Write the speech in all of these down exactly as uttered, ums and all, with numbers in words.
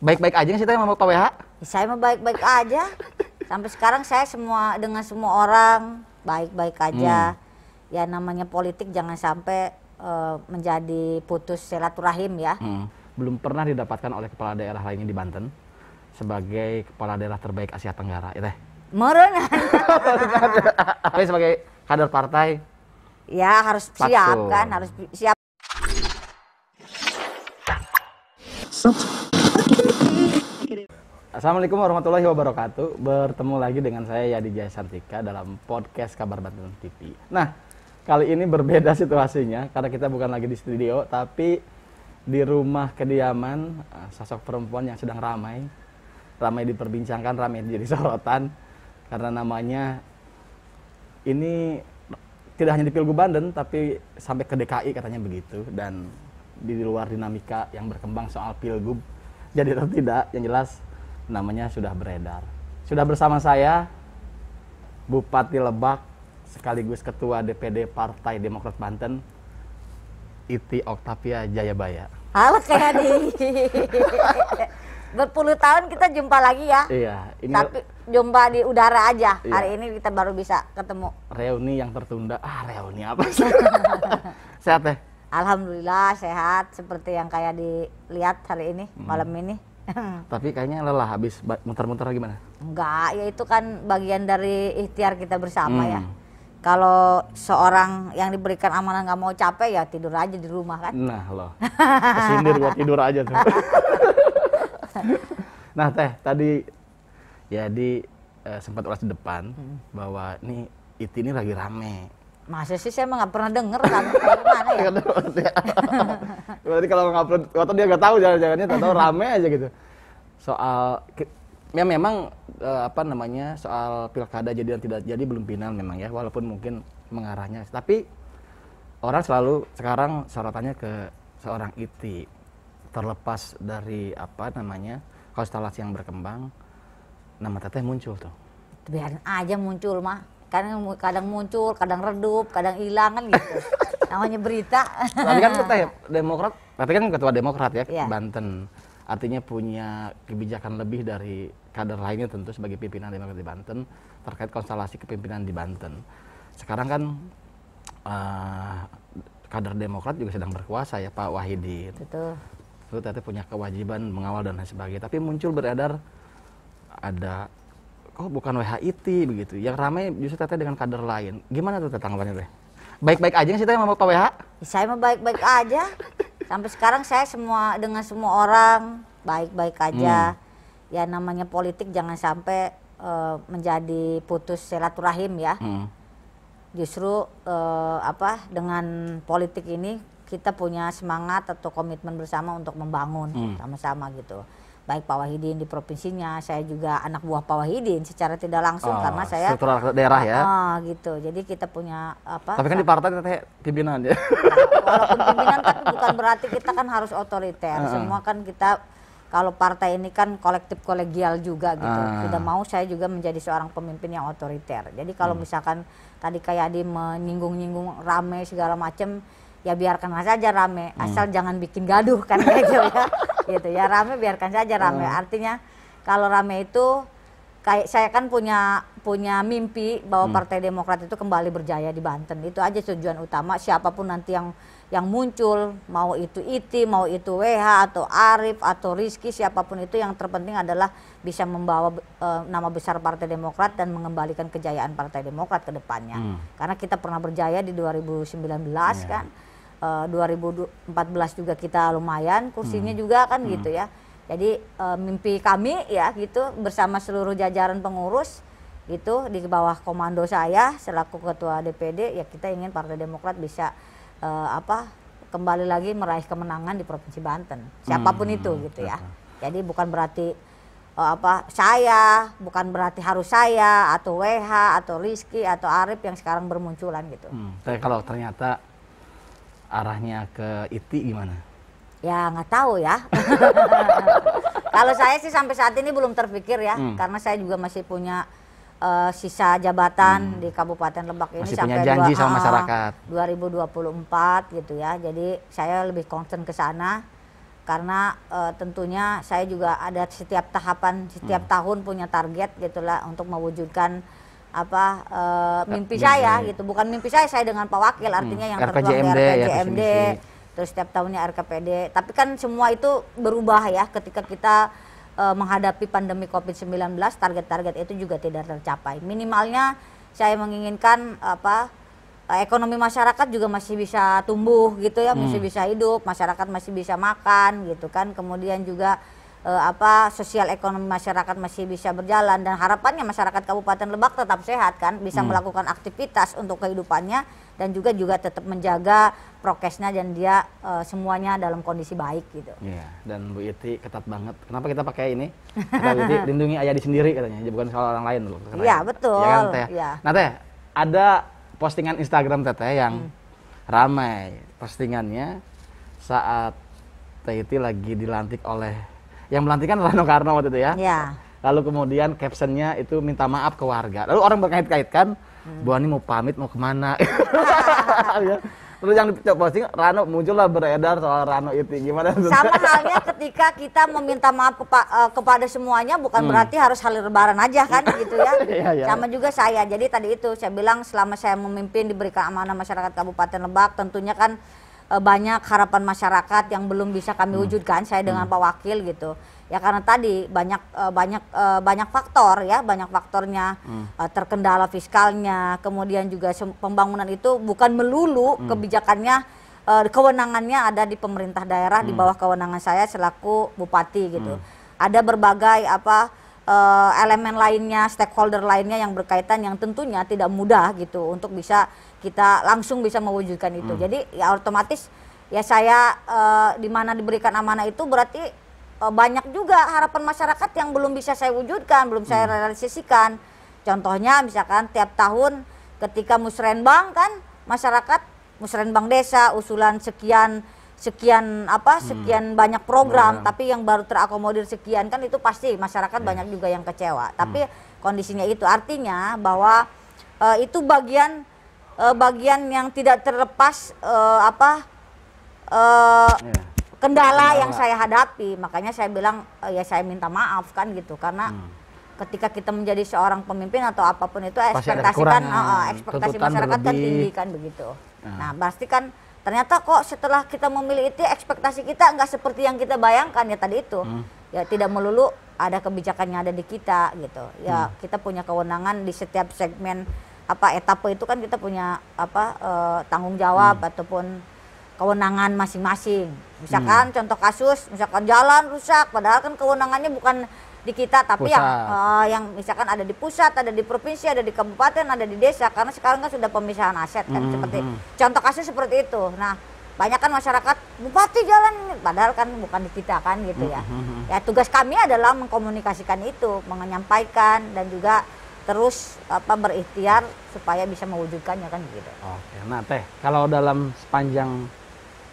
Baik-baik aja nggak sih sama Pak W H? Saya mah baik-baik aja. Sampai sekarang saya semua dengan semua orang baik-baik aja. Hmm. Ya namanya politik jangan sampai uh, menjadi putus silaturahim ya. Hmm. Belum pernah didapatkan oleh kepala daerah lainnya di Banten sebagai kepala daerah terbaik Asia Tenggara ya teh. Meureun. Tapi sebagai kader partai ya harus Patsun. Siap kan, harus siap. Assalamualaikum warahmatullahi wabarakatuh. Bertemu lagi dengan saya Yadi Jaya Santika dalam podcast Kabar Banten T V. Nah, kali ini berbeda situasinya karena kita bukan lagi di studio tapi di rumah kediaman sosok perempuan yang sedang ramai. Ramai diperbincangkan, ramai jadi sorotan karena namanya ini tidak hanya di Pilgub Banten tapi sampai ke D K I katanya begitu, dan di luar dinamika yang berkembang soal Pilgub jadi atau tidak yang jelas namanya sudah beredar. Sudah bersama saya Bupati Lebak sekaligus Ketua D P D Partai Demokrat Banten, Iti Octavia Jayabaya. Halo Kak Hadi. Berpuluh tahun kita jumpa lagi ya. Iya. Ini tapi jumpa di udara aja. Iya. Hari ini kita baru bisa ketemu. Reuni yang tertunda. Ah reuni apa sih? Sehat ya? Alhamdulillah sehat. Seperti yang kayak dilihat hari ini hmm. malam ini. Tapi kayaknya lelah habis muter-muter gimana? Enggak, ya itu kan bagian dari ikhtiar kita bersama hmm. ya. Kalau seorang yang diberikan amanah nggak mau capek ya tidur aja di rumah kan? Nah loh, kesindir buat tidur aja tuh. Nah teh, tadi ya di eh, sempat ulas di depan hmm. bahwa nih Iti ini lagi rame. Masa sih saya emang nggak pernah denger kan? Gimana ya? Berarti kalau ngupload foto dia nggak tahu jangan-jangannya, tahu rame aja gitu. Soal ya memang eh, apa namanya soal pilkada jadi dan tidak jadi belum final memang ya, walaupun mungkin mengarahnya. Tapi orang selalu sekarang sorotannya ke seorang Iti, terlepas dari apa namanya konstelasi yang berkembang, nama teteh muncul tuh. Biarin aja muncul mah. Kadang, kadang muncul, kadang redup, kadang hilang kan gitu. Namanya berita. Tapi kan Teteh Demokrat, tapi kan Ketua Demokrat ya, yeah. Banten. Artinya punya kebijakan lebih dari kader lainnya tentu sebagai pimpinan Demokrat di Banten terkait konstelasi kepimpinan di Banten. Sekarang kan uh, kader Demokrat juga sedang berkuasa ya Pak Wahidin. Betul. Terus Teteh punya kewajiban mengawal dan lain sebagainya. Tapi muncul beredar ada oh bukan W H I T begitu, yang ramai justru Teteh dengan kader lain. Gimana tuh tanggapannya Teh? Baik-baik aja nggak sih Teteh sama Pak W H? Saya mah baik-baik aja. Sampai sekarang saya semua dengan semua orang baik-baik aja. Hmm. Ya namanya politik jangan sampai uh, menjadi putus silaturahim ya. Hmm. Justru uh, apa dengan politik ini kita punya semangat atau komitmen bersama untuk membangun hmm. sama-sama gitu. Baik Pak Wahidin di provinsinya, saya juga anak buah Pak Wahidin secara tidak langsung oh, karena saya struktural daerah ya. Oh, gitu. Jadi kita punya apa? Tapi kan di partai teteh pimpinan ya. Nah, walaupun pimpinan tapi bukan berarti kita kan harus otoriter. Uh -uh. Semua kan kita kalau partai ini kan kolektif kolegial juga gitu. Uh. Tidak mau saya juga menjadi seorang pemimpin yang otoriter. Jadi kalau hmm. misalkan tadi kayak Adi menyinggung-nyinggung rame segala macam, ya biarkan saja rame. Asal hmm. jangan bikin gaduh kan gitu ya. Gitu ya, rame biarkan saja rame. Hmm. Artinya kalau rame itu kayak saya kan punya punya mimpi bahwa hmm. Partai Demokrat itu kembali berjaya di Banten. Itu aja tujuan utama, siapapun nanti yang yang muncul, mau itu Iti, mau itu W H atau Arif atau Rizky, siapapun itu yang terpenting adalah bisa membawa e, nama besar Partai Demokrat dan mengembalikan kejayaan Partai Demokrat ke depannya. Hmm. Karena kita pernah berjaya di dua ribu sembilan belas yeah. kan. Uh, dua ribu empat belas juga kita lumayan kursinya hmm. juga kan hmm. gitu ya. Jadi uh, mimpi kami ya gitu bersama seluruh jajaran pengurus gitu di bawah komando saya selaku Ketua D P D ya, kita ingin Partai Demokrat bisa uh, apa kembali lagi meraih kemenangan di Provinsi Banten. Siapapun hmm. itu gitu ya. Jadi bukan berarti uh, apa saya, bukan berarti harus saya atau W H atau Rizky atau Arif yang sekarang bermunculan gitu. Hmm. Tapi kalau ternyata arahnya ke Iti gimana? Ya nggak tahu ya. Kalau saya sih sampai saat ini belum terpikir ya, hmm. karena saya juga masih punya uh, sisa jabatan hmm. di Kabupaten Lebak ini masih sampai punya janji sama masyarakat. dua ribu dua puluh empat gitu ya. Jadi saya lebih concern ke sana. karena e, tentunya saya juga ada setiap tahapan, setiap hmm. tahun punya target gitulah untuk mewujudkan apa e, mimpi R K J M D. Saya gitu, bukan mimpi saya saya dengan Pak Wakil, artinya hmm. yang tertuang di R K J M D, ya, terus setiap tahunnya R K P D. Tapi kan semua itu berubah ya ketika kita e, menghadapi pandemi COVID sembilan belas, target-target itu juga tidak tercapai. Minimalnya saya menginginkan apa ekonomi masyarakat juga masih bisa tumbuh gitu ya, hmm. masih bisa hidup, masyarakat masih bisa makan gitu kan. Kemudian juga e, apa sosial ekonomi masyarakat masih bisa berjalan, dan harapannya masyarakat Kabupaten Lebak tetap sehat kan, bisa hmm. melakukan aktivitas untuk kehidupannya, dan juga juga tetap menjaga prokesnya, dan dia e, semuanya dalam kondisi baik gitu. Iya, dan Bu Iti ketat banget. Kenapa kita pakai ini? Kata Bu Iti, lindungi ayah di sendiri katanya, bukan soal orang lain loh. Iya, betul. Ya kan, Teh? Ya. Nah, Teh, ada postingan Instagram Teteh yang hmm. ramai postingannya saat Teh Iti lagi dilantik oleh, yang melantikkan Rano Karno waktu itu ya. Ya. Lalu kemudian captionnya itu minta maaf ke warga. Lalu orang berkait-kaitkan, hmm. Bu Ani mau pamit mau kemana? Terus yang posting Rano, muncullah beredar soal Rano itu gimana? Sama halnya ketika kita meminta maaf kepa uh, kepada semuanya, bukan hmm. berarti harus hari lebaran aja kan gitu ya. Ya, ya. Sama juga saya. Jadi tadi itu saya bilang selama saya memimpin diberikan amanah masyarakat Kabupaten Lebak, tentunya kan uh, banyak harapan masyarakat yang belum bisa kami wujudkan hmm. saya dengan hmm. Pak Wakil gitu. Ya karena tadi banyak uh, banyak uh, banyak faktor ya, banyak faktornya hmm. uh, terkendala fiskalnya, kemudian juga pembangunan itu bukan melulu hmm. kebijakannya, uh, kewenangannya ada di pemerintah daerah, hmm. di bawah kewenangan saya selaku bupati gitu. Hmm. Ada berbagai apa uh, elemen lainnya, stakeholder lainnya yang berkaitan, yang tentunya tidak mudah gitu untuk bisa kita langsung bisa mewujudkan itu. Hmm. Jadi ya otomatis ya saya uh, di mana diberikan amanah itu berarti banyak juga harapan masyarakat yang belum bisa saya wujudkan, belum saya realisasikan. Contohnya misalkan tiap tahun ketika musrenbang kan, masyarakat musrenbang desa usulan sekian sekian apa sekian hmm. banyak program, hmm. tapi yang baru terakomodir sekian kan, itu pasti masyarakat hmm. banyak juga yang kecewa. Tapi hmm. kondisinya itu artinya bahwa uh, itu bagian uh, bagian yang tidak terlepas uh, apa uh, yeah. kendala yang saya hadapi. Makanya saya bilang ya saya minta maaf kan gitu, karena hmm. ketika kita menjadi seorang pemimpin atau apapun itu ekspektasi kan uh, ekspektasi masyarakat berlebih. Kan tinggi kan begitu. Nah, nah pasti kan ternyata kok setelah kita memilih itu ekspektasi kita nggak seperti yang kita bayangkan ya tadi itu. Hmm. Ya tidak melulu ada kebijakannya ada di kita gitu. Ya hmm. kita punya kewenangan di setiap segmen apa etape itu kan, kita punya apa eh, tanggung jawab hmm. ataupun kewenangan masing-masing. Misalkan hmm. contoh kasus, misalkan jalan rusak, padahal kan kewenangannya bukan di kita, tapi pusat. yang uh, yang misalkan ada di pusat, ada di provinsi, ada di kabupaten, ada di desa, karena sekarang kan sudah pemisahan aset kan, hmm. seperti contoh kasus seperti itu. Nah, banyak kan masyarakat, bupati jalan, padahal kan bukan di kita kan gitu ya. Hmm. Ya tugas kami adalah mengkomunikasikan itu, menyampaikan, dan juga terus apa berikhtiar supaya bisa mewujudkannya kan gitu. Oke, nah Teh, kalau dalam sepanjang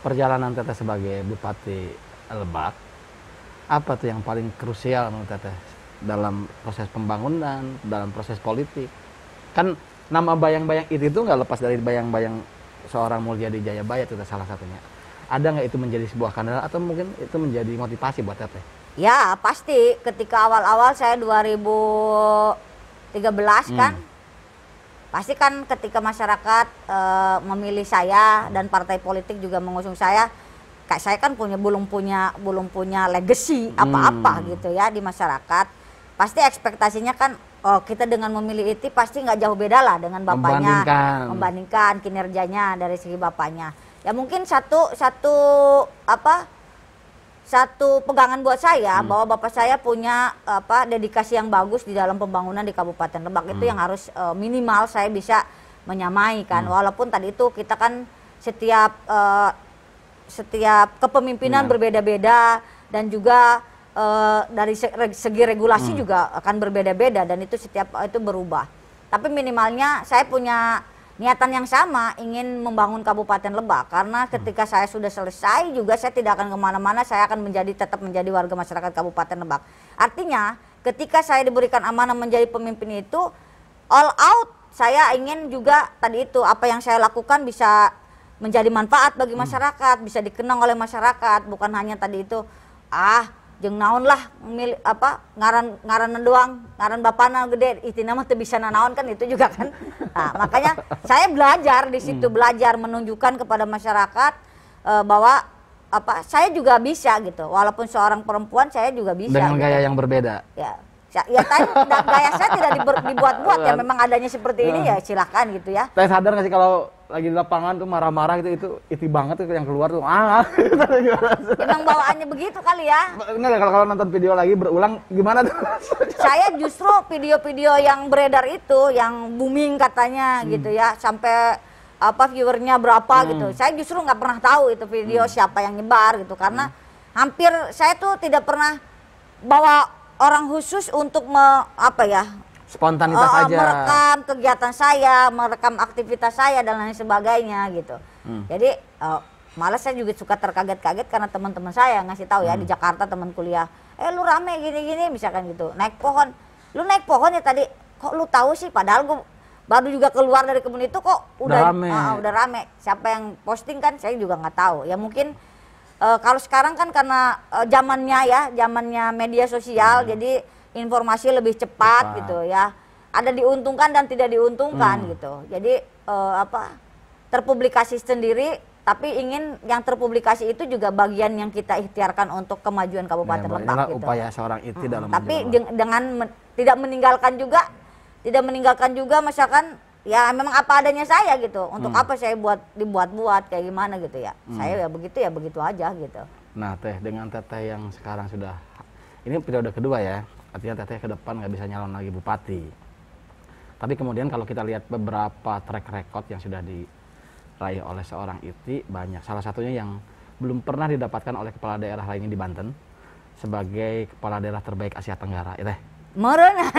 perjalanan Teteh sebagai Bupati Lebak, apa tuh yang paling krusial menurut Teteh dalam proses pembangunan, dalam proses politik? Kan nama bayang-bayang itu itu nggak lepas dari bayang-bayang seorang Mulia di Jayabaya itu salah satunya. Ada nggak itu menjadi sebuah kendala atau mungkin itu menjadi motivasi buat Teteh? Ya pasti, ketika awal-awal saya dua ribu tiga belas hmm. kan, pasti kan ketika masyarakat e, memilih saya dan partai politik juga mengusung saya, kayak saya kan punya belum punya belum punya legacy apa-apa hmm. gitu ya di masyarakat. Pasti ekspektasinya kan, oh kita dengan memilih Iti pasti nggak jauh beda lah dengan bapaknya, membandingkan, membandingkan kinerjanya dari segi bapaknya. Ya mungkin satu satu apa satu pegangan buat saya hmm. bahwa bapak saya punya apa dedikasi yang bagus di dalam pembangunan di Kabupaten Lebak. hmm. Itu yang harus uh, minimal saya bisa menyamai kan, hmm. walaupun tadi itu kita kan setiap uh, setiap kepemimpinan hmm. berbeda-beda, dan juga uh, dari segi regulasi hmm. juga akan berbeda-beda, dan itu setiap uh, itu berubah. Tapi minimalnya saya punya niatan yang sama, ingin membangun Kabupaten Lebak, karena ketika saya sudah selesai juga saya tidak akan kemana-mana, saya akan menjadi tetap menjadi warga masyarakat Kabupaten Lebak. Artinya ketika saya diberikan amanah menjadi pemimpin itu all out, saya ingin juga tadi itu apa yang saya lakukan bisa menjadi manfaat bagi masyarakat, bisa dikenang oleh masyarakat, bukan hanya tadi itu ah jeung naon lah mili, apa ngaran ngaranan doang, ngaran bapana gede itina mah teu bisa nanaon kan itu juga kan. Nah, makanya saya belajar di situ, belajar menunjukkan kepada masyarakat e, bahwa apa saya juga bisa gitu. Walaupun seorang perempuan saya juga bisa. Dengan gitu. Gaya yang berbeda. Ya. Ya tadi gaya saya tidak dibuat-buat ya, memang adanya seperti ini ya silahkan gitu ya. Saya sadar nggak sih kalau lagi di lapangan tuh marah-marah gitu, itu iti banget tuh yang keluar tuh ah. Emang bawaannya begitu kali ya. Enggak ya, kalau, kalau nonton video lagi berulang gimana tuh? Saya justru video-video yang beredar itu yang booming katanya hmm. gitu ya, sampai apa viewernya berapa hmm. gitu. Saya justru nggak pernah tahu itu video hmm. siapa yang nyebar gitu, karena hmm. hampir saya tuh tidak pernah bawa orang khusus untuk me, apa ya spontanitas uh, aja merekam kegiatan saya, merekam aktivitas saya dan lain sebagainya gitu. Hmm. Jadi uh, malah saya juga suka terkaget-kaget karena teman-teman saya ngasih tahu ya hmm. di Jakarta teman kuliah, eh lu rame gini-gini misalkan gitu, naik pohon, lu naik pohon ya tadi, kok lu tahu sih padahal gua baru juga keluar dari kebun itu kok udah udah rame, uh, udah rame. Siapa yang posting kan saya juga nggak tahu ya mungkin. Uh, kalau sekarang kan karena uh, zamannya ya, zamannya media sosial, hmm. jadi informasi lebih cepat, cepat gitu ya. Ada diuntungkan dan tidak diuntungkan hmm. gitu. Jadi uh, apa terpublikasi sendiri, tapi ingin yang terpublikasi itu juga bagian yang kita ikhtiarkan untuk kemajuan Kabupaten nah, Lebak. Gitu. Upaya seorang iti hmm. dalam. Tapi dengan men tidak meninggalkan juga, tidak meninggalkan juga misalkan ya memang apa adanya saya gitu. Untuk hmm. apa saya buat dibuat-buat kayak gimana gitu ya. Hmm. Saya ya begitu ya begitu aja gitu. Nah teh dengan teteh yang sekarang sudah ini periode kedua ya. Artinya teteh ke depan nggak bisa nyalon lagi bupati. Tapi kemudian kalau kita lihat beberapa track record yang sudah diraih oleh seorang iti banyak. Salah satunya yang belum pernah didapatkan oleh kepala daerah lainnya di Banten sebagai kepala daerah terbaik Asia Tenggara ya teh. Merenang.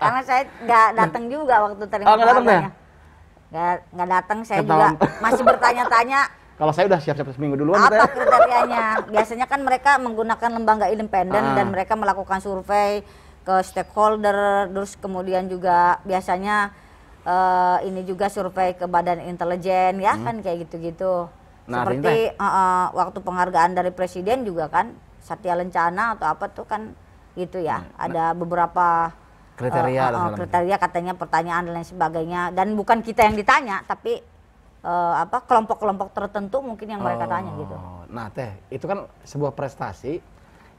Karena saya nggak datang juga waktu terima penghargaannya. Nggak nggak datang, saya juga masih bertanya-tanya. Kalau saya udah siap-siap seminggu duluan. Apa kriterianya? Biasanya kan mereka menggunakan lembaga independen ah. dan mereka melakukan survei ke stakeholder, terus kemudian juga biasanya uh, ini juga survei ke badan intelijen ya hmm. kan kayak gitu-gitu. Nah, seperti uh, uh, waktu penghargaan dari presiden juga kan Satya Lencana atau apa tuh kan. Gitu ya, nah, ada beberapa kriteria, uh, uh, kriteria katanya pertanyaan dan lain sebagainya, dan bukan kita yang ditanya, tapi uh, apa kelompok-kelompok tertentu mungkin yang mereka oh, tanya gitu. Nah teh, itu kan sebuah prestasi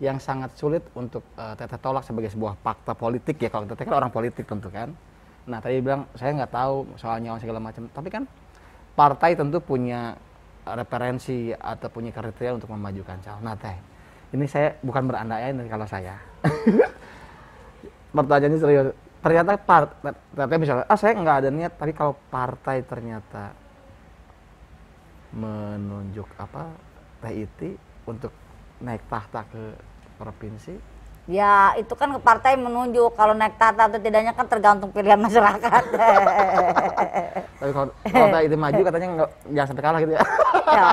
yang sangat sulit untuk uh, teteh tolak sebagai sebuah fakta politik ya, kalau teteh kan orang politik tentu kan. Nah tadi bilang saya nggak tahu soal nyawa segala macam, tapi kan partai tentu punya referensi atau punya kriteria untuk memajukan calon. Nah teh. Ini saya bukan berandai andai kalau saya. Pertanyaannya serius. Ternyata partai, tapi misalnya, ah saya nggak ada niat. Tapi kalau partai ternyata menunjuk apa teh iti untuk naik tahta ke provinsi? Ya itu kan ke partai menunjuk. Kalau naik tahta atau tidaknya kan tergantung pilihan masyarakat. Tapi kalau, kalau teh iti maju katanya nggak jangan sampai kalah gitu ya. Ya,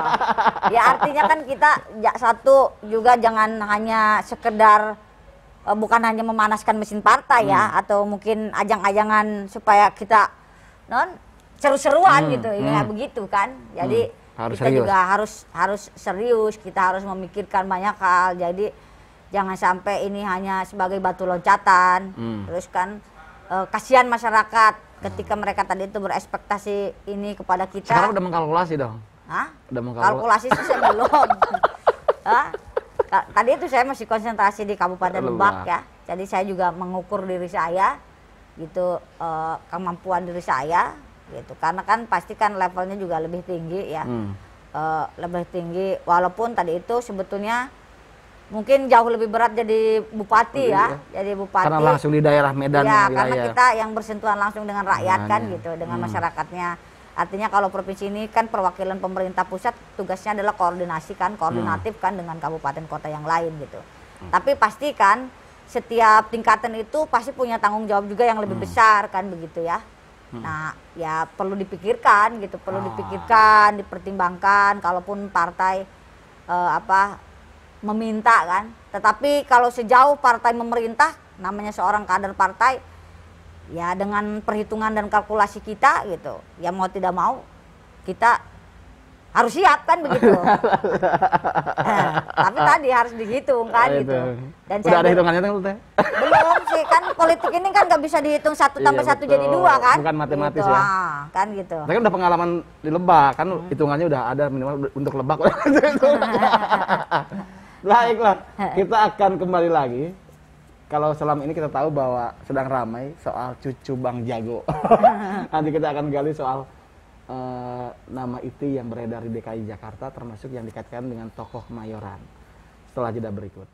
ya artinya kan kita ya, satu juga jangan hanya sekedar eh, bukan hanya memanaskan mesin partai hmm. ya atau mungkin ajang-ajangan supaya kita non seru-seruan hmm. gitu ini hmm. begitu kan jadi hmm. harus kita serius. Juga harus harus serius, kita harus memikirkan banyak hal, jadi jangan sampai ini hanya sebagai batu loncatan hmm. terus kan eh, kasihan masyarakat ketika mereka tadi itu berekspektasi ini kepada kita. Sekarang udah mengkalkulasi dong. Hah? Udah kalkulasi sih saya belum. Hah? Tadi itu saya masih konsentrasi di Kabupaten Lebak ya. Jadi saya juga mengukur diri saya, gitu eh, kemampuan diri saya, gitu. Karena kan pasti kan levelnya juga lebih tinggi ya, hmm. eh, lebih tinggi. Walaupun tadi itu sebetulnya mungkin jauh lebih berat jadi bupati ya, ya. Jadi bupati. Karena langsung di daerah Medan. Ya, karena kita yang bersentuhan langsung dengan rakyat nah, kan, ya. Gitu, dengan hmm. masyarakatnya. Artinya kalau provinsi ini kan perwakilan pemerintah pusat tugasnya adalah koordinasi kan, koordinatif hmm. kan dengan kabupaten kota yang lain gitu. Hmm. Tapi pasti kan setiap tingkatan itu pasti punya tanggung jawab juga yang lebih hmm. besar kan begitu ya. Hmm. Nah ya perlu dipikirkan gitu, perlu ah. dipikirkan, dipertimbangkan kalaupun partai eh, apa meminta kan. Tetapi kalau sejauh partai memerintah, namanya seorang kader partai, ya dengan perhitungan dan kalkulasi kita gitu, ya mau tidak mau kita harus siap kan begitu. eh, tapi tadi harus dihitung kan gitu. Dan udah ada hitungannya tuh Teh? Belum sih, kan politik ini kan nggak bisa dihitung satu tambah iya, satu betul. Jadi dua kan? Bukan matematis gitu, ya. Ah, kan gitu. Tapi kan udah pengalaman di Lebak kan hmm. hitungannya udah ada minimal untuk Lebak. Baiklah, kita akan kembali lagi. Kalau selama ini kita tahu bahwa sedang ramai soal cucu Bang Jago. Nanti kita akan gali soal uh, nama Iti yang beredar di D K I Jakarta, termasuk yang dikaitkan dengan tokoh Kemayoran. Setelah jeda berikut.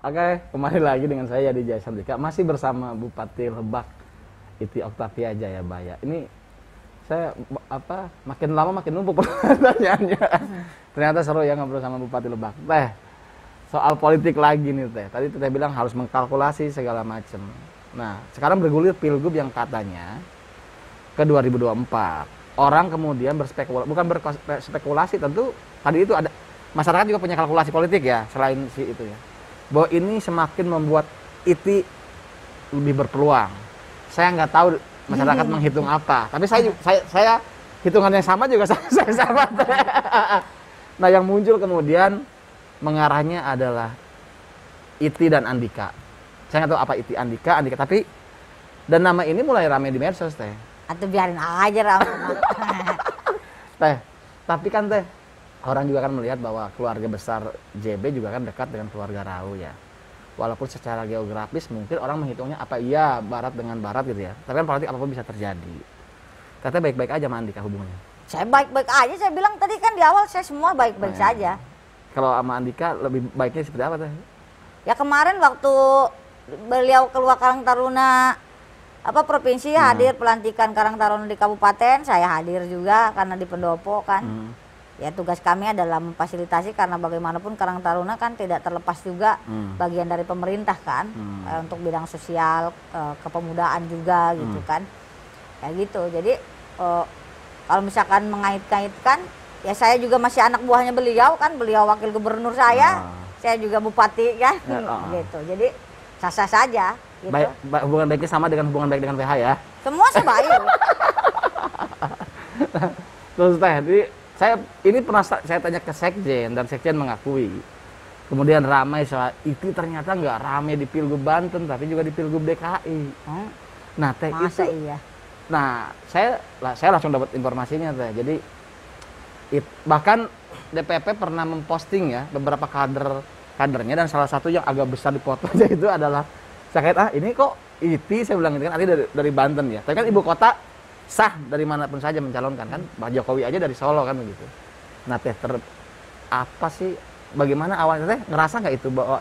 Oke, kembali lagi dengan saya Yadi Jaya Santika, masih bersama Bupati Lebak Iti Octavia Jayabaya. Ini saya apa makin lama makin numpuk pertanyaannya. Ternyata seru ya ngobrol sama Bupati Lebak. Teh, soal politik lagi nih Teh. Tadi Teh bilang harus mengkalkulasi segala macam. Nah, sekarang bergulir Pilgub yang katanya ke dua ribu dua puluh empat. Orang kemudian berspekulasi, bukan berspekulasi tentu. Tadi itu ada masyarakat juga punya kalkulasi politik ya selain si itu ya. Bahwa ini semakin membuat Iti lebih berpeluang. Saya nggak tahu masyarakat hmm. menghitung apa, tapi saya saya, saya hitungan yang sama juga saya, saya sama. Nah, yang muncul kemudian mengarahnya adalah Iti dan Andika. Saya nggak tahu apa Iti Andika, Andika tapi dan nama ini mulai ramai di medsos Teh. Atau biarin aja ramai. Teh, tapi kan Teh. Orang juga kan melihat bahwa keluarga besar J B juga kan dekat dengan keluarga Rao ya. Walaupun secara geografis mungkin orang menghitungnya apa iya barat dengan barat gitu ya. Tapi kan politik apapun bisa terjadi. Katanya baik-baik aja sama Andika hubungannya. Saya baik-baik aja, saya bilang tadi kan di awal saya semua baik-baik nah, saja. Kalau sama Andika lebih baiknya seperti apa Teh? Ya kemarin waktu beliau keluar Karang Taruna apa provinsi nah. hadir pelantikan Karang Taruna di kabupaten, saya hadir juga karena di pendopo kan. Hmm. Ya tugas kami adalah memfasilitasi karena bagaimanapun Karang Taruna kan tidak terlepas juga hmm. bagian dari pemerintah kan hmm. e, untuk bidang sosial e, kepemudaan juga gitu hmm. kan ya gitu jadi e, kalau misalkan mengait-ngaitkan ya saya juga masih anak buahnya beliau kan beliau wakil gubernur saya ah. saya juga bupati ya ah. gitu jadi sah-sah saja gitu. Baik, baik, hubungan baiknya sama dengan hubungan baik dengan P H ya semua sebaik. Terus tadi Saya ini pernah saya tanya ke Sekjen dan Sekjen mengakui. Kemudian ramai soal itu ternyata nggak ramai di Pilgub Banten tapi juga di Pilgub D K I. Hah? Nah Teh itu. Iya? Nah saya saya langsung dapat informasinya Teh. Jadi it, bahkan D P P pernah memposting ya beberapa kader kadernya dan salah satu yang agak besar di fotonya itu adalah saya kata ah ini kok Iti saya bilang itu kan artinya dari, dari Banten ya. Tapi kan ibu kota sah dari manapun saja mencalonkan kan Pak Jokowi aja dari Solo kan begitu. Nah Teh ter apa sih bagaimana awalnya Teh ngerasa nggak itu bahwa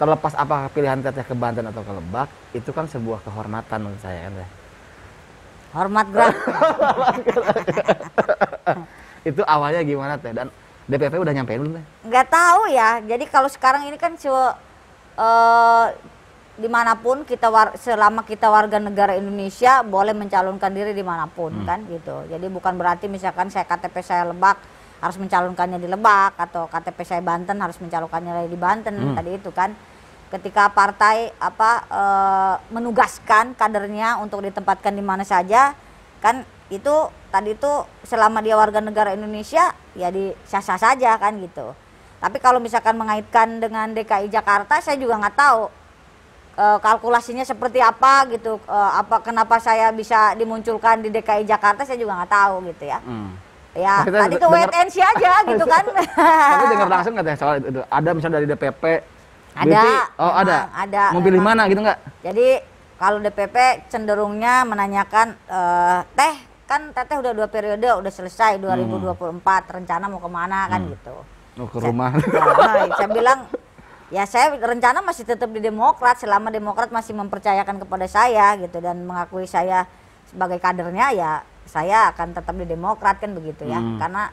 terlepas apa pilihan Teh ke Banten atau ke Lebak itu kan sebuah kehormatan menurut saya kan Teh. Hormat gerak. Itu awalnya gimana Teh dan D P P udah nyampein belum Teh? Nggak tahu ya. Jadi kalau sekarang ini kan cuma uh, dimanapun kita war, selama kita warga negara Indonesia boleh mencalonkan diri dimanapun hmm. kan gitu jadi bukan berarti misalkan saya K T P saya Lebak harus mencalonkannya di Lebak atau K T P saya Banten harus mencalonkannya di Banten hmm. tadi itu kan ketika partai apa e, menugaskan kadernya untuk ditempatkan di mana saja kan itu tadi itu selama dia warga negara Indonesia ya di sah-sah saja kan gitu tapi kalau misalkan mengaitkan dengan D K I Jakarta saya juga nggak tahu Uh, kalkulasinya seperti apa gitu, uh, apa kenapa saya bisa dimunculkan di D K I Jakarta saya juga nggak tahu gitu ya. Hmm. Ya kita tadi ke wait and see aja gitu kan. Tapi dengar langsung nggak Teh soal itu ada misalnya dari D P P. Ada. B P, oh memang, ada. Ada. Mau pilih mana gitu nggak? Jadi kalau D P P cenderungnya menanyakan uh, Teh kan Teteh udah dua periode udah selesai dua ribu dua puluh empat hmm. rencana mau kemana hmm. kan gitu. Mau oh, ke rumah. Saya, ya, saya bilang. Ya saya rencana masih tetap di Demokrat selama Demokrat masih mempercayakan kepada saya gitu dan mengakui saya sebagai kadernya ya saya akan tetap di Demokrat kan begitu ya hmm. karena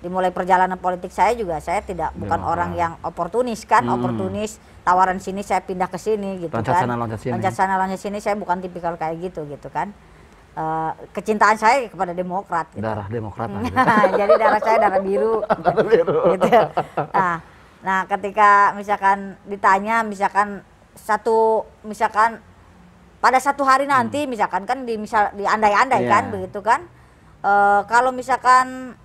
dimulai perjalanan politik saya juga saya tidak bukan Demokrat. Orang yang oportunis kan hmm. oportunis tawaran sini saya pindah ke sini gitu loncat kan sana, loncat, sini. loncat sana loncat sini saya bukan tipikal kayak gitu gitu kan Uh, kecintaan saya kepada Demokrat, gitu. Darah Demokrat. Jadi darah saya darah biru. Darah biru. Gitu. Nah, nah, ketika misalkan ditanya, misalkan satu, misalkan pada satu hari nanti, hmm. misalkan kan di misal diandai-andai yeah. kan, begitu kan? Uh, kalau misalkan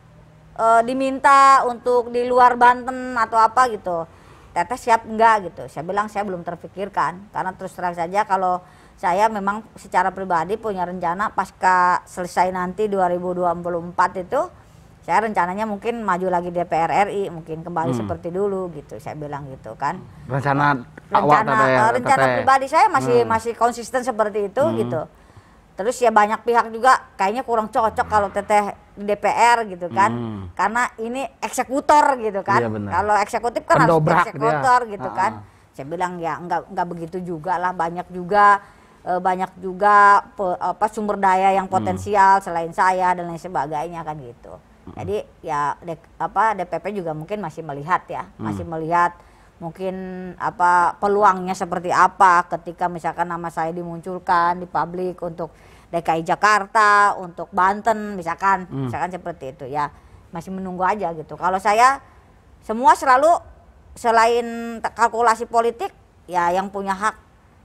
uh, diminta untuk di luar Banten atau apa gitu, Teteh siap enggak gitu? Saya bilang saya belum terpikirkan, karena terus terang saja kalau saya memang secara pribadi punya rencana pasca selesai nanti dua ribu dua puluh empat itu saya rencananya mungkin maju lagi D P R R I, mungkin kembali hmm. seperti dulu gitu, saya bilang gitu kan. Rencana awal rencana, ya, rencana pribadi saya masih hmm. masih konsisten seperti itu hmm. gitu. Terus ya banyak pihak juga kayaknya kurang cocok kalau Teteh D P R gitu kan, hmm. karena ini eksekutor gitu kan. Iya, kalau eksekutif kan pendobrak, harus eksekutor dia. gitu ah. kan. Saya bilang ya enggak enggak begitu juga lah, banyak juga e, banyak juga pe, apa sumber daya yang potensial hmm. selain saya dan lain sebagainya kan gitu. Hmm. Jadi ya de, apa D P P juga mungkin masih melihat ya, hmm. masih melihat mungkin apa peluangnya seperti apa ketika misalkan nama saya dimunculkan di publik untuk D K I Jakarta, untuk Banten misalkan, hmm. misalkan seperti itu ya, masih menunggu aja gitu. Kalau saya semua selalu selain kalkulasi politik ya, yang punya hak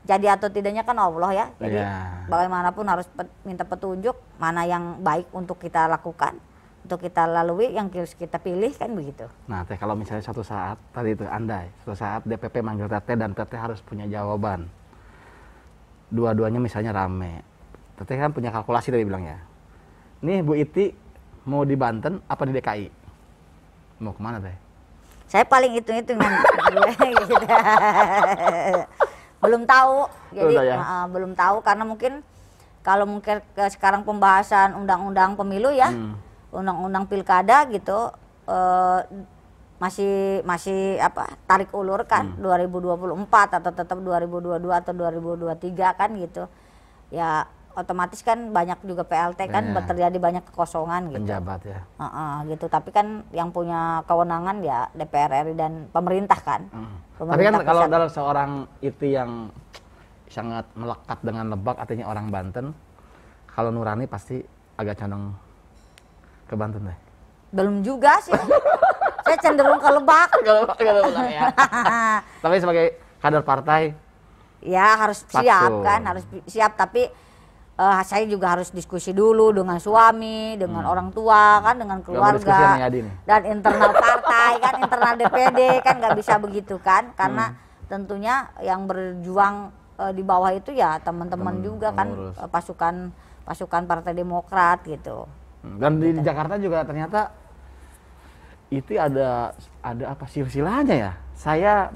jadi atau tidaknya kan Allah ya. Jadi yeah. bagaimanapun harus pet, minta petunjuk mana yang baik untuk kita lakukan, untuk kita lalui, yang harus kita pilih kan begitu. Nah Teh, kalau misalnya suatu saat tadi itu andai suatu saat D P P manggil Teteh dan Teteh harus punya jawaban, dua-duanya misalnya rame, Teteh kan punya kalkulasi tadi bilang ya, nih Bu Iti mau di Banten apa di D K I, mau kemana Teh? Saya paling hitung-hitungan gitu. Belum tahu, jadi Udah, ya? uh, belum tahu karena mungkin kalau mungkin sekarang pembahasan undang-undang pemilu ya, hmm. undang-undang pilkada gitu uh, masih masih apa tarik ulur kan, hmm. dua ribu dua puluh empat atau tetap dua ribu dua puluh dua atau dua ribu dua puluh tiga kan gitu ya, otomatis kan banyak juga P L T kan ya, terjadi banyak kekosongan gitu penjabat ya, uh -uh, gitu. Tapi kan yang punya kewenangan ya D P R R I dan pemerintah kan, hmm. pemerintah. Tapi kan kalau dalam seorang Iti yang sangat melekat dengan Lebak, artinya orang Banten, kalau nurani pasti agak condong ke Banten deh. Belum juga sih. Saya cenderung ke Lebak. Ke Lebak, ke Lebak ya. Tapi sebagai kader partai ya harus patuh. Siap kan, harus siap. Tapi uh, saya juga harus diskusi dulu dengan suami, dengan hmm. orang tua kan, dengan keluarga dan internal partai kan, internal D P D kan, nggak bisa begitu kan, karena hmm. tentunya yang berjuang uh, di bawah itu ya teman-teman juga kan, uh, pasukan pasukan Partai Demokrat gitu. Dan di gitu. Jakarta juga ternyata itu ada ada apa silsilahnya ya. Saya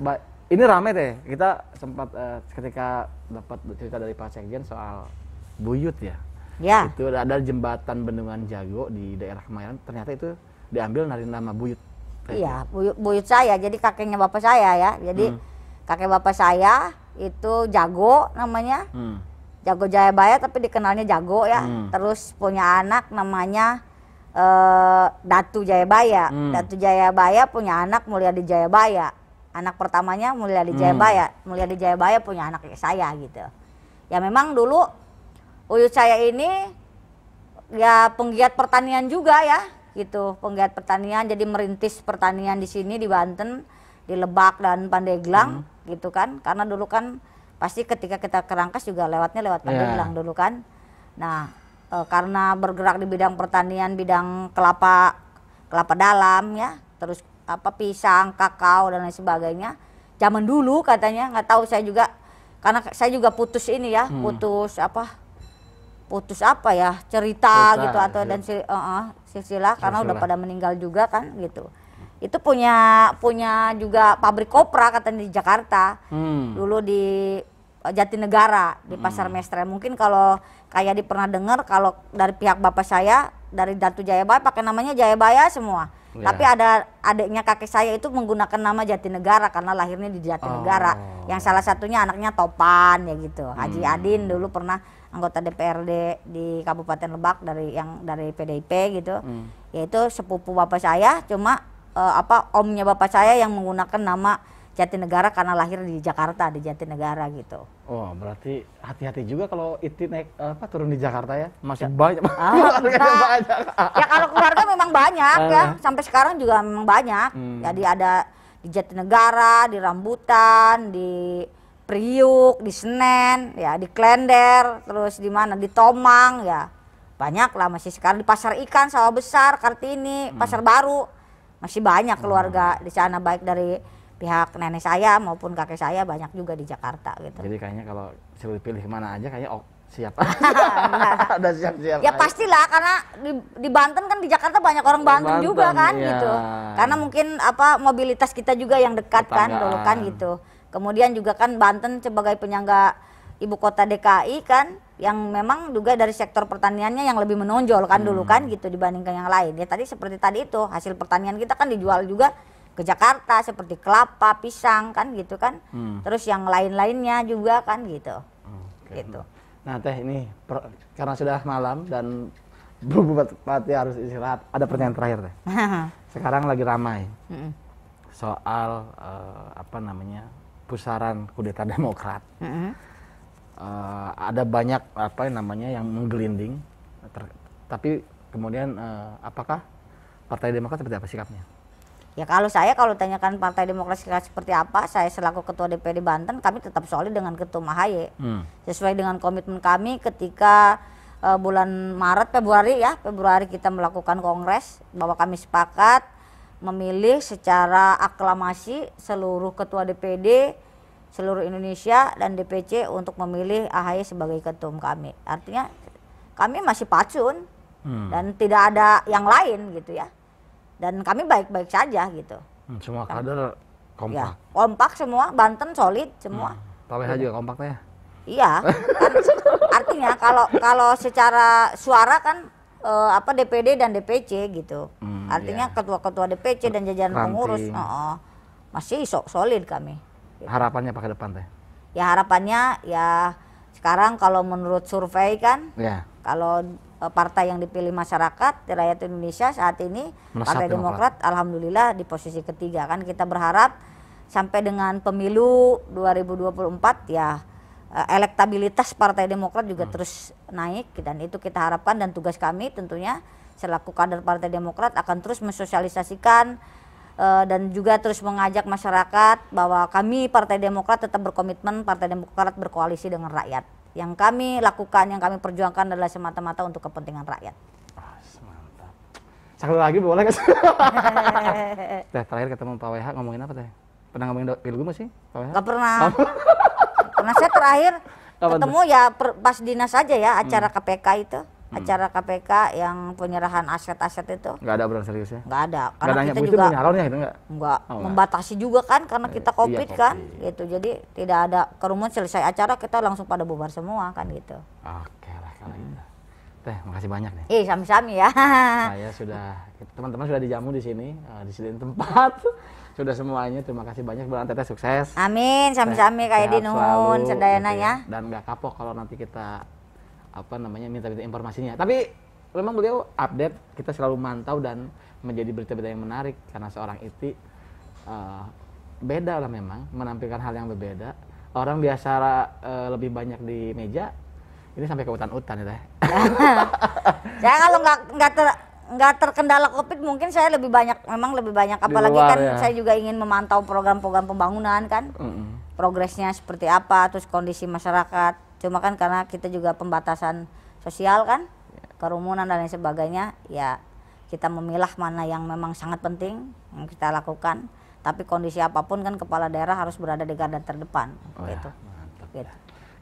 ini rame Teh, kita sempat uh, ketika dapat cerita dari Pak Sekjen soal Buyut ya. Ya. Itu ada jembatan bendungan Jago di daerah Kemayoran, ternyata itu diambil dari nama Buyut. Iya, buyut, buyut saya, jadi kakeknya bapak saya ya. Jadi hmm. kakek bapak saya itu Jago namanya. Hmm. Jago Jayabaya tapi dikenalnya Jago ya, hmm. terus punya anak namanya uh, Datu Jayabaya. Hmm. Datu Jayabaya punya anak Mulia di Jayabaya. Anak pertamanya Mulia di Jayabaya. Hmm. Mulia di Jayabaya punya anak saya gitu. Ya memang dulu uyut saya ini ya penggiat pertanian juga ya, gitu. Penggiat pertanian, jadi merintis pertanian di sini di Banten, di Lebak dan Pandeglang, hmm. gitu kan. Karena dulu kan pasti ketika kita kerangkas juga lewatnya lewat Pandeglang yeah. dulu kan. Nah e, karena bergerak di bidang pertanian, bidang kelapa kelapa dalam ya, terus apa pisang, kakao dan lain sebagainya. Zaman dulu katanya, nggak tahu saya juga, karena saya juga putus ini ya, hmm. putus apa, putus apa ya cerita, cerita gitu atau cerita. dan si, uh, uh, silsilah karena udah pada meninggal juga kan gitu. Itu punya punya juga pabrik kopra katanya di Jakarta. Hmm. Dulu di Jatinegara di Pasar hmm. Mestre. Mungkin kalau kayak di pernah dengar kalau dari pihak bapak saya dari Datu Jayabaya pakai namanya Jayabaya semua. Yeah. Tapi ada adiknya kakek saya itu menggunakan nama Jatinegara karena lahirnya di Jatinegara. Oh. Yang salah satunya anaknya Topan ya gitu. Hmm. Haji Adin dulu pernah anggota D P R D di Kabupaten Lebak dari yang dari P D I P gitu. Hmm. Yaitu sepupu bapak saya, cuma Uh, apa omnya bapak saya yang menggunakan nama Jatinegara karena lahir di Jakarta, di Jatinegara gitu. Oh, berarti hati-hati juga kalau Iti naik apa turun di Jakarta ya? Masih banyak. Ah, nah, banyak. Ya kalau keluarga memang banyak ah, ya. Sampai sekarang juga memang banyak. Hmm. Jadi ada di Jatinegara, di Rambutan, di Priuk, di Senen, ya di Klender, terus di mana? Di Tomang ya. Banyak lah masih sekarang di Pasar Ikan, Sawah Besar, Kartini, hmm. Pasar Baru. Masih banyak keluarga hmm. di sana baik dari pihak nenek saya maupun kakek saya banyak juga di Jakarta gitu. Jadi kayaknya kalau suruh pilih mana aja kayaknya oh, siap. Ada siap-siap. Ya pastilah karena di, di Banten kan di Jakarta banyak orang Banten, Banten juga kan ya. Gitu. Karena mungkin apa mobilitas kita juga yang dekat Ketanggaan. kan dulu kan gitu. Kemudian juga kan Banten sebagai penyangga ibu kota D K I kan yang memang juga dari sektor pertaniannya yang lebih menonjol kan hmm. dulu kan gitu dibandingkan yang lain. Ya tadi seperti tadi itu hasil pertanian kita kan dijual juga ke Jakarta seperti kelapa, pisang kan gitu kan, hmm. terus yang lain-lainnya juga kan gitu, okay. gitu. Nah teh ini per, karena sudah malam dan Bu Bupati harus istirahat. Ada pertanyaan terakhir teh. Sekarang lagi ramai mm-mm. soal uh, apa namanya pusaran kudeta Demokrat. Mm-hmm. uh, ada banyak apa namanya yang menggelinding, ter, tapi kemudian uh, apakah Partai Demokrat seperti apa sikapnya? Ya kalau saya kalau tanyakan Partai Demokrat seperti apa, saya selaku Ketua D P D Banten, kami tetap solid dengan Ketum A H Y. Hmm. Sesuai dengan komitmen kami ketika uh, bulan Maret, Februari ya, Februari kita melakukan kongres, bahwa kami sepakat memilih secara aklamasi seluruh Ketua D P D, seluruh Indonesia dan D P C untuk memilih A H Y sebagai Ketum kami. Artinya kami masih pacun hmm. dan tidak ada yang lain gitu ya. Dan kami baik-baik saja gitu. Hmm, semua kader kompak. Ya, kompak semua, Banten solid semua. Hmm, P W H juga kompaknya. Iya. Kan, artinya kalau kalau secara suara kan eh, apa D P D dan D P C gitu. Hmm, artinya iya. ketua-ketua D P C dan jajaran Ranting. Pengurus oh, oh, masih so, solid kami. Gitu. Harapannya apa ke depan teh? Ya harapannya ya sekarang kalau menurut survei kan. Ya. Kalau partai yang dipilih masyarakat, di rakyat Indonesia saat ini Melesat Partai Demokrat, Demokrat alhamdulillah di posisi ketiga kan kita berharap sampai dengan pemilu dua ribu dua puluh empat ya elektabilitas Partai Demokrat juga hmm. terus naik dan itu kita harapkan dan tugas kami tentunya selaku kader Partai Demokrat akan terus mensosialisasikan uh, dan juga terus mengajak masyarakat bahwa kami Partai Demokrat tetap berkomitmen Partai Demokrat berkoalisi dengan rakyat. Yang kami lakukan, yang kami perjuangkan adalah semata-mata untuk kepentingan rakyat. Ah, mantap. Sekali lagi boleh nggak? Nah, terakhir ketemu Pak W H ngomongin apa teh? Pernah ngomongin Pilgub masih? Nggak pernah. Karena saya terakhir Kapan ketemu itu? ya per, pas dinas aja ya acara hmm. K P K itu, hmm. acara K P K yang penyerahan aset-aset itu. Nggak ada obrolan serius ya? Nggak ada. Karena gak kita nanya, juga nyalon ya itu nggak? Nggak. Oh, membatasi juga kan karena kita COVID iya, kan, kopi. gitu. Jadi tidak ada kerumun selesai acara kita langsung pada bubar semua kan gitu. Oke lah kalau gitu. Hmm. Teh makasih banyak nih. Ih sami-sami ya. Saya sudah teman-teman sudah dijamu di sini, uh, disediain tempat. Sudah semuanya, terima kasih banyak, bulan Teteh sukses. Amin, sami-sami kayak dinuhun sedayana ya. Dan nggak kapok kalau nanti kita apa namanya minta-minta informasinya. Tapi memang beliau update, kita selalu mantau dan menjadi berita-berita yang menarik karena seorang Iti uh, beda lah memang, menampilkan hal yang berbeda. Orang biasa uh, lebih banyak di meja, ini sampai ke hutan-hutan ya Teh. Saya kalau nggak nggak ter Nggak terkendala COVID mungkin saya lebih banyak, memang lebih banyak. Apalagi luar, kan ya. Saya juga ingin memantau program-program pembangunan kan, mm-hmm. progresnya seperti apa, terus kondisi masyarakat. Cuma kan karena kita juga pembatasan sosial kan, yeah. kerumunan dan lain sebagainya. Ya kita memilah mana yang memang sangat penting yang kita lakukan. Tapi kondisi apapun kan kepala daerah harus berada di garda terdepan. Oh gitu. Ya, mantap. Gitu.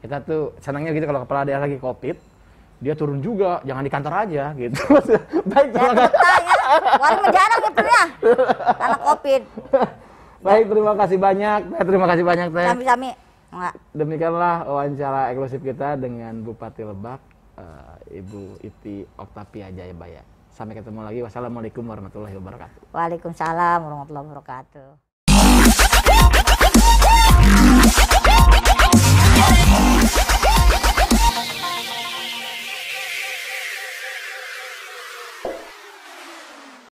Kita tuh senangnya gitu kalau kepala daerah lagi COVID. Dia turun juga, jangan di kantor aja gitu. Baik, terima kasih. Warung jarang gitu ya, karena COVID. Baik, terima kasih banyak. Terima kasih banyak, Teh. Sami-sami. Demikianlah wawancara eksklusif kita dengan Bupati Lebak, uh, Ibu Iti Octavia Jayabaya. Sampai ketemu lagi. Wassalamualaikum warahmatullahi wabarakatuh. Waalaikumsalam warahmatullahi wabarakatuh.